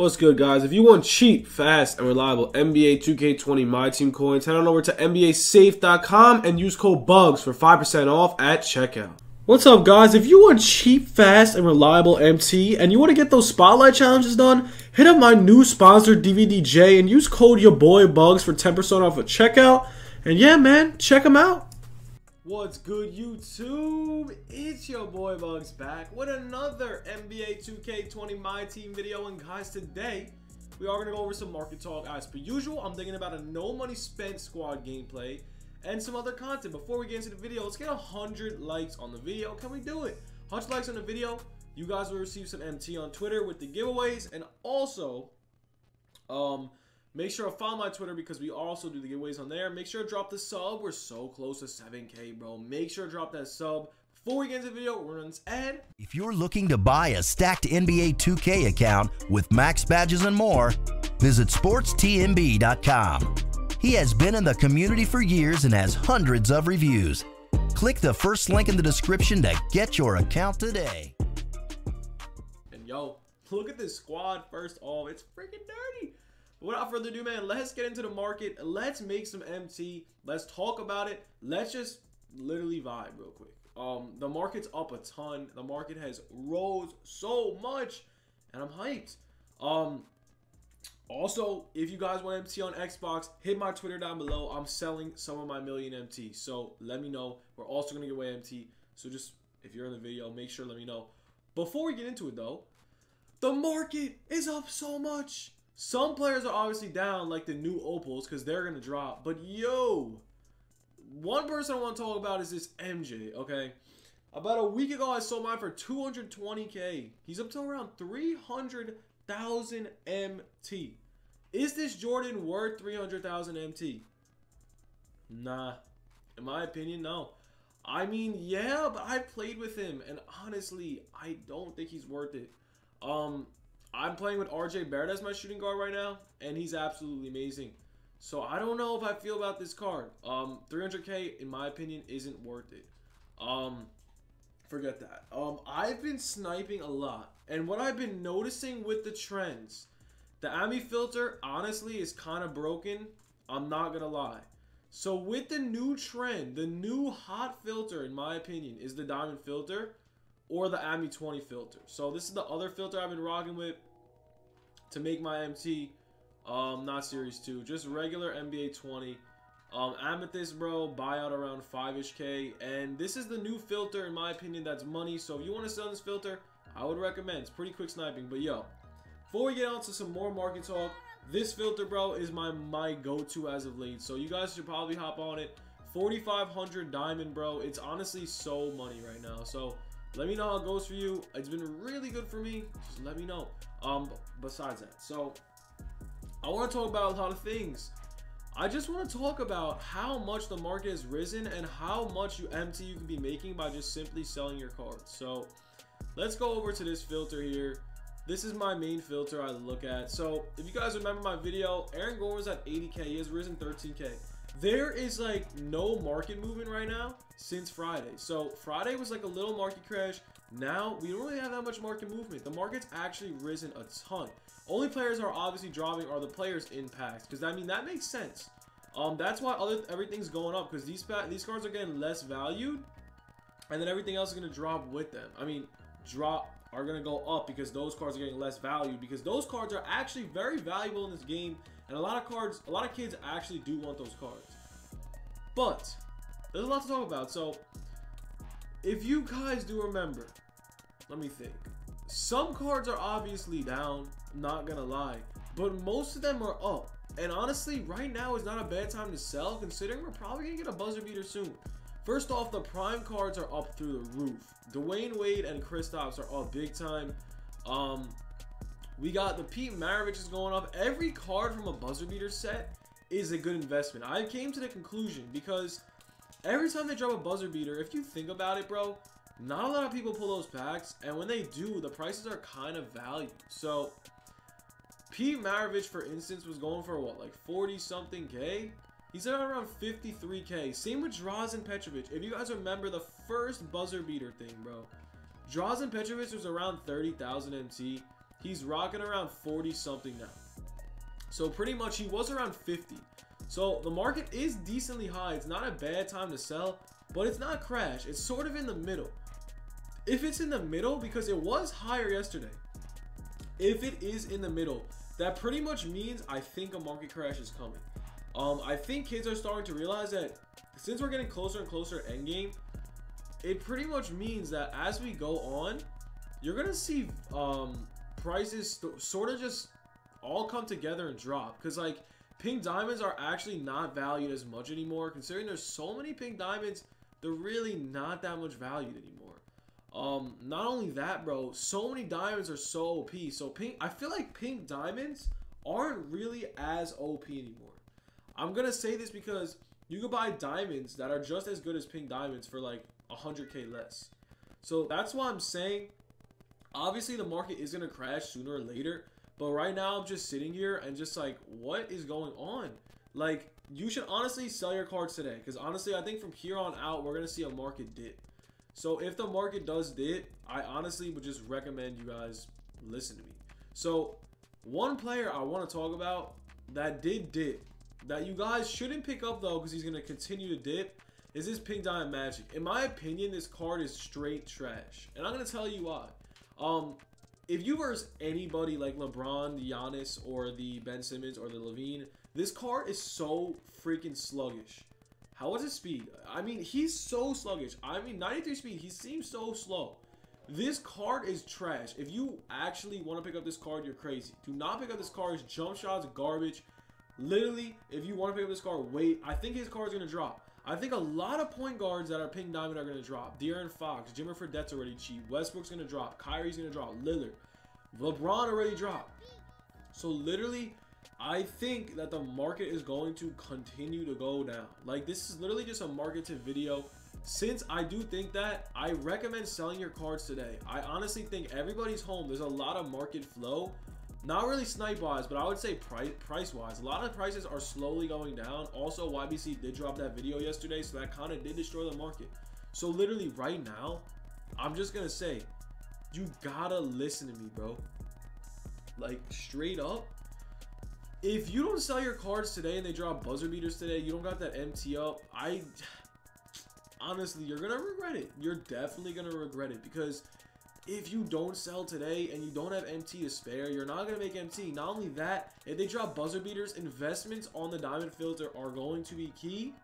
What's good, guys? If you want cheap, fast, and reliable NBA 2K20 My Team coins, head on over to nbasafe.com and use code BUGS for 5% off at checkout. What's up, guys? If you want cheap, fast, and reliable MT, and you want to get those spotlight challenges done, hit up my new sponsor, DVDJ, and use code your boy BUGS for 10% off at checkout. And yeah, man, check them out. What's good, YouTube? It's your boy Bugs back with another NBA 2K20 My Team video. And guys, today we are going to go over some market talk. As per usual, I'm thinking about a no money spent squad gameplay and some other content. Before we get into the video, let's get 100 likes on the video. Can we do it? 100 likes on the video. You guys will receive some MT on Twitter with the giveaways. And also, make sure to follow my Twitter because we also do the giveaways on there. Make sure to drop the sub. We're so close to 7K, bro. Make sure to drop that sub. Before we get into the video, we're going to end. If you're looking to buy a stacked NBA 2K account with max badges and more, visit sportstnb.com. He has been in the community for years and has hundreds of reviews. Click the first link in the description to get your account today. And yo, look at this squad first off. It's freaking dirty. Without further ado, man, let's get into the market. Let's make some MT. Let's talk about it. Let's just literally vibe real quick. The market's up a ton. The market has rose so much, and I'm hyped. Also, if you guys want MT on Xbox, hit my Twitter down below. I'm selling some of my million MT, so let me know. We're also going to give away MT, so just if you're in the video, make sure to let me know. Before we get into it, though, the market is up so much. Some players are obviously down, like the new opals, because they're going to drop. But, yo, one person I want to talk about is this MJ, okay? About a week ago, I sold mine for 220K. He's up to around 300,000 MT. Is this Jordan worth 300,000 MT? Nah. In my opinion, no. I mean, yeah, but I played with him, and honestly, I don't think he's worth it. I'm playing with RJ Barrett as my shooting guard right now, and he's absolutely amazing. So I don't know if I feel about this card. 300K, in my opinion, isn't worth it. Forget that. I've been sniping a lot, and what I've been noticing with the trends, the Ami filter, honestly, is kind of broken. I'm not going to lie. So with the new trend, the new hot filter, in my opinion, is the diamond filter, or the Ami 20 filter. So this is the other filter I've been rocking with to make my MT. Not Series 2, just regular NBA 20. Amethyst, bro, buyout around 5-ish K. And this is the new filter, in my opinion, that's money. So if you want to sell this filter, I would recommend. It's pretty quick sniping. But yo, before we get on to some more market talk, this filter, bro, is my go-to as of late. So you guys should probably hop on it. 4,500 diamond, bro. It's honestly so money right now. So let me know how it goes for you. It's been really good for me. Just let me know. Besides that, so I want to talk about a lot of things. I just want to talk about how much the market has risen and how much MT you can be making by just simply selling your cards. So let's go over to this filter here. This is my main filter I look at. So if you guys remember my video, Aaron Gore was at 80K. He has risen 13K. There is like no market movement right now since Friday. So Friday was like a little market crash. Now we don't really have that much market movement. The market's actually risen a ton. Only players are obviously dropping are the players in packs, because I mean that makes sense. That's why everything's going up, because these cards are getting less valued, and then everything else is going to drop with them. I mean, are going to go up because those cards are getting less valued, because those cards are actually very valuable in this game. And a lot of kids actually do want those cards. But there's a lot to talk about. So if you guys do remember, let me think. Some cards are obviously down, not gonna lie, but most of them are up. And honestly, right now is not a bad time to sell, considering we're probably gonna get a buzzer beater soon. First off, the prime cards are up through the roof. Dwayne Wade and Christops are up big time. We got the Pete Maravich is going up. Every card from a buzzer beater set is a good investment. I came to the conclusion because every time they drop a buzzer beater, if you think about it, bro, not a lot of people pull those packs. And when they do, the prices are kind of valued. So Pete Maravich, for instance, was going for what, like 40-something K? He's at around 53K. Same with Drazen Petrovic. If you guys remember the first buzzer beater thing, bro, Drazen Petrovic was around 30,000 MT. He's rocking around 40-something now. So pretty much he was around 50. So the market is decently high. It's not a bad time to sell, but it's not crash. It's sort of in the middle. If it's in the middle, because it was higher yesterday, if it is in the middle, that pretty much means I think a market crash is coming. I think kids are starting to realize that since we're getting closer and closer to endgame, it pretty much means that as we go on, you're going to see prices sort of just all come together and drop, because like pink diamonds are actually not valued as much anymore. Considering there's so many pink diamonds, they're really not that much valued anymore. Not only that, bro, so many diamonds are so OP. So pink, I feel like pink diamonds aren't really as OP anymore. I'm gonna say this because you could buy diamonds that are just as good as pink diamonds for like 100K less. So that's why I'm saying, obviously the market is gonna crash sooner or later, but right now I'm just sitting here and just like, what is going on? Like, you should honestly sell your cards today, because honestly I think from here on out we're gonna see a market dip. So if the market does dip, I honestly would just recommend you guys listen to me. So one player I want to talk about that did dip, that you guys shouldn't pick up though because he's gonna continue to dip, is this pink diamond Magic. In my opinion, this card is straight trash, and I'm gonna tell you why. If you verse anybody like LeBron, the Giannis, or the Ben Simmons, or the Levine, this card is so freaking sluggish. How is his speed? I mean, he's so sluggish. I mean, 93 speed, he seems so slow. This card is trash. If you actually want to pick up this card, you're crazy. Do not pick up this card. His jump shot's garbage. Literally, if you want to pick up this card, wait. I think his card's going to drop. I think a lot of point guards that are pink diamond are going to drop. De'Aaron Fox, Jimmer Fredette's already cheap. Westbrook's going to drop. Kyrie's going to drop. Lillard, LeBron already dropped. So literally, I think that the market is going to continue to go down. Like, this is literally just a market to video. Since I do think that, I recommend selling your cards today. I honestly think everybody's home. There's a lot of market flow. Not really snipe-wise, but I would say price-wise. A lot of prices are slowly going down. Also, YBC did drop that video yesterday, so that kind of did destroy the market. So literally right now, I'm just going to say, you gotta listen to me, bro. Like, straight up, if you don't sell your cards today and they drop buzzer beaters today, you don't got that MT up, I honestly, you're going to regret it. You're definitely going to regret it, because if you don't sell today and you don't have MT to spare, you're not going to make MT. Not only that, if they drop buzzer beaters, investments on the diamond filter are going to be key.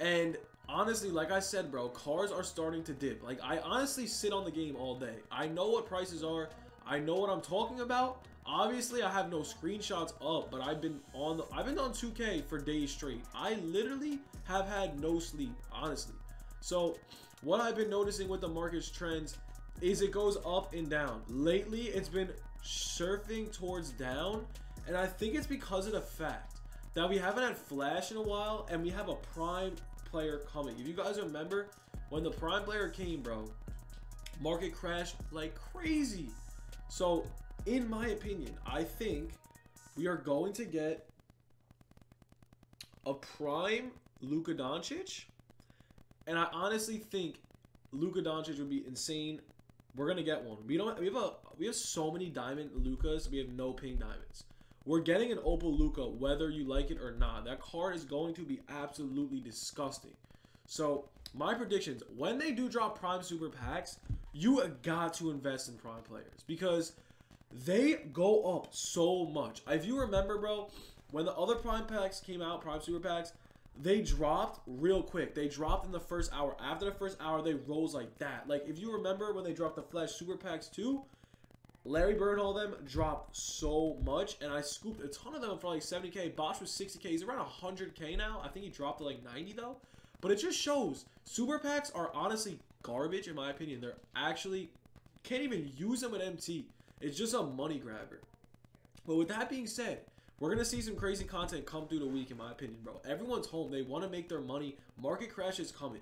And honestly, like I said, bro, cars are starting to dip. Like, I honestly sit on the game all day. I know what prices are. I know what I'm talking about. Obviously, I have no screenshots up, but I've been on 2K for days straight. I literally have had no sleep, honestly. So what I've been noticing with the market's trends is it goes up and down. Lately, it's been surfing towards down, and I think it's because of the fact that we haven't had Flash in a while, and we have a prime player coming. If you guys remember, when the prime player came, bro, market crashed like crazy. So in my opinion, I think we are going to get a prime Luka Doncic. And I honestly think Luka Doncic would be insane. We're gonna get one. We have so many diamond Lukas. We have no pink diamonds. We're getting an opal Luka, whether you like it or not. That card is going to be absolutely disgusting. So my predictions: when they do drop prime super packs, you got to invest in prime players because they go up so much. If you remember, bro, when the other prime packs came out, prime super packs, they dropped real quick. They dropped in the first hour. After the first hour, they rose like that. Like, if you remember when they dropped the Flash Super Packs too, Larry Bird and all of them dropped so much, and I scooped a ton of them for like 70K. Bosh was 60K. He's around 100K now. I think he dropped to like 90 though. But it just shows Super Packs are honestly garbage in my opinion. They're actually, can't even use them at MT. It's just a money grabber. But with that being said, we're going to see some crazy content come through the week, in my opinion, bro. Everyone's home. They want to make their money. Market crash is coming.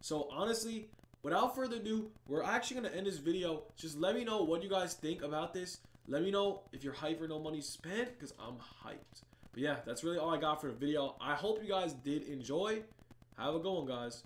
So, honestly, without further ado, we're actually going to end this video. Just let me know what you guys think about this. Let me know if you're hyped for no money spent, because I'm hyped. But, yeah, that's really all I got for the video. I hope you guys did enjoy. Have a good one, guys.